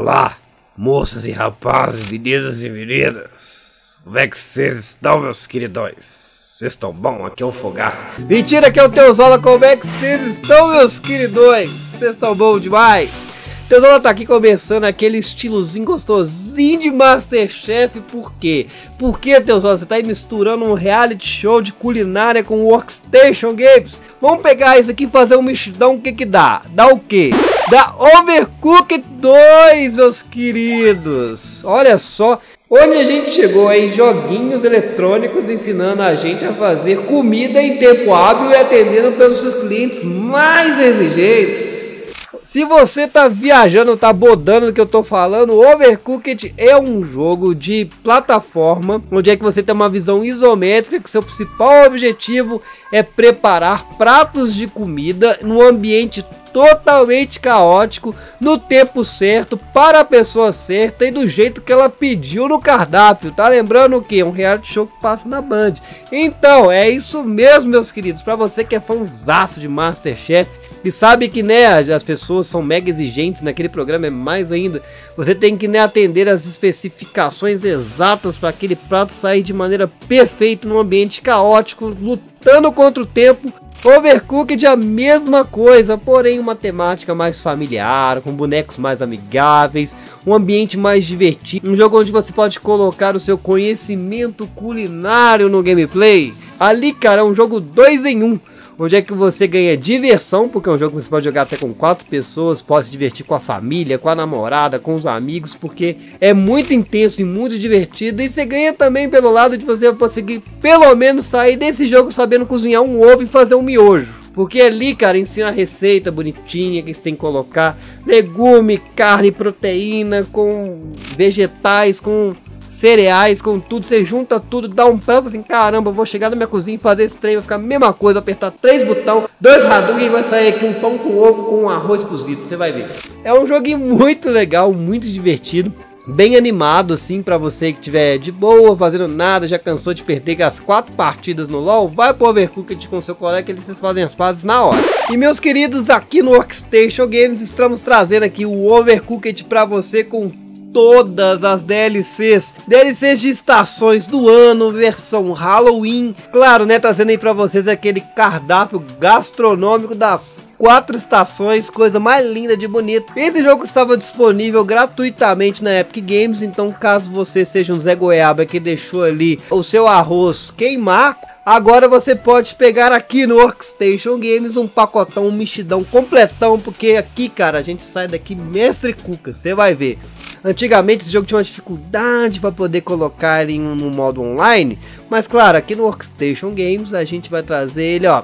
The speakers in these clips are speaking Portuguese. Olá, moças e rapazes, meninos e meninas. Como é que vocês estão, meus queridões? Vocês estão bom? Aqui é o Fogaça. Mentira, que é o Teusola. Como é que vocês estão, meus queridões? Vocês estão bom demais? Teusola tá aqui começando aquele estilozinho gostosinho de Masterchef. Por quê? Porque, Teusola, você tá aí misturando um reality show de culinária com Workstation Games. Vamos pegar isso aqui e fazer um mexidão. O que que dá? Dá o quê? Dá Overcooked 2, meus queridos. Olha só onde a gente chegou, hein? Joguinhos eletrônicos ensinando a gente a fazer comida em tempo hábil e atendendo pelos seus clientes mais exigentes. Se você tá viajando, tá bodando do que eu tô falando, Overcooked é um jogo de plataforma onde é que você tem uma visão isométrica, que seu principal objetivo é preparar pratos de comida num ambiente totalmente caótico, no tempo certo, para a pessoa certa e do jeito que ela pediu no cardápio. Tá lembrando o que? Um reality show que passa na Band. Então, é isso mesmo, meus queridos. Pra você que é fãzaço de Masterchef, e sabe que, né, as pessoas são mega exigentes, naquele programa é mais ainda. Você tem que, né, atender as especificações exatas para aquele prato sair de maneira perfeita num ambiente caótico, lutando contra o tempo. Overcooked é a mesma coisa, porém uma temática mais familiar, com bonecos mais amigáveis, um ambiente mais divertido, um jogo onde você pode colocar o seu conhecimento culinário no gameplay. Ali, cara, é um jogo 2 em 1. Onde é que você ganha diversão, porque é um jogo que você pode jogar até com 4 pessoas, pode se divertir com a família, com a namorada, com os amigos, porque é muito intenso e muito divertido. E você ganha também pelo lado de você conseguir pelo menos sair desse jogo sabendo cozinhar um ovo e fazer um miojo. Porque ali, cara, ensina a receita bonitinha que você tem que colocar legume, carne, proteína, com vegetais, com cereais, com tudo, você junta tudo, dá um prato assim, caramba, eu vou chegar na minha cozinha e fazer esse trem, vai ficar a mesma coisa, apertar 3 botões, 2 radugas e vai sair aqui um pão com ovo com um arroz cozido, você vai ver. É um joguinho muito legal, muito divertido, bem animado assim, pra você que tiver de boa, fazendo nada, já cansou de perder as 4 partidas no LoL, vai pro Overcooked com seu colega que eles fazem as pazes na hora. E, meus queridos, aqui no Workstation Games estamos trazendo aqui o Overcooked pra você com todas as DLCs, DLCs de estações do ano, versão Halloween, claro, né, trazendo aí pra vocês aquele cardápio gastronômico das 4 estações, coisa mais linda de bonito. Esse jogo estava disponível gratuitamente na Epic Games, então caso você seja um Zé Goiaba que deixou ali o seu arroz queimar, agora você pode pegar aqui no Workstation Games um pacotão, um mexidão completão, porque aqui, cara, a gente sai daqui mestre cuca, você vai ver. Antigamente esse jogo tinha uma dificuldade para poder colocar ele no modo online, mas claro, aqui no Workstation Games a gente vai trazer ele, ó,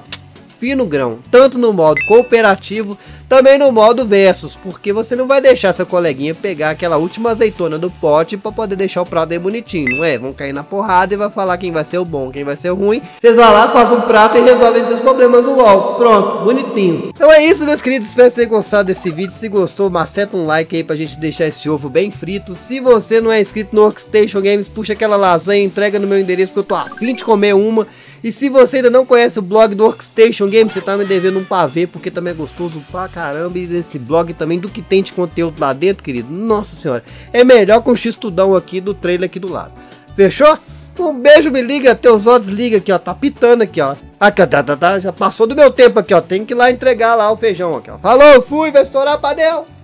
fino grão, tanto no modo cooperativo, também no modo versus, porque você não vai deixar seu coleguinha pegar aquela última azeitona do pote para poder deixar o prato aí bonitinho, não é? Vão cair na porrada e vai falar quem vai ser o bom, quem vai ser o ruim. Vocês vão lá, fazem um prato e resolvem seus problemas no LoL. Pronto, bonitinho. Então é isso, meus queridos, espero que vocês tenham gostado desse vídeo. Se gostou, maceta um like aí pra gente deixar esse ovo bem frito. Se você não é inscrito no Workstation Games, puxa aquela lasanha, entrega no meu endereço que eu tô afim de comer uma. E se você ainda não conhece o blog do Workstation Games, você tá me devendo um pavê, porque também é gostoso pra caramba, e desse blog também, do que tem de conteúdo lá dentro, querido, nossa senhora, é melhor que o X-Tudão aqui do trailer aqui do lado, fechou? Um beijo, me liga, teus olhos liga aqui, ó, tá pitando aqui, ó, já passou do meu tempo aqui, ó, tem que ir lá entregar lá o feijão aqui, ó, falou, fui, vai estourar a panela.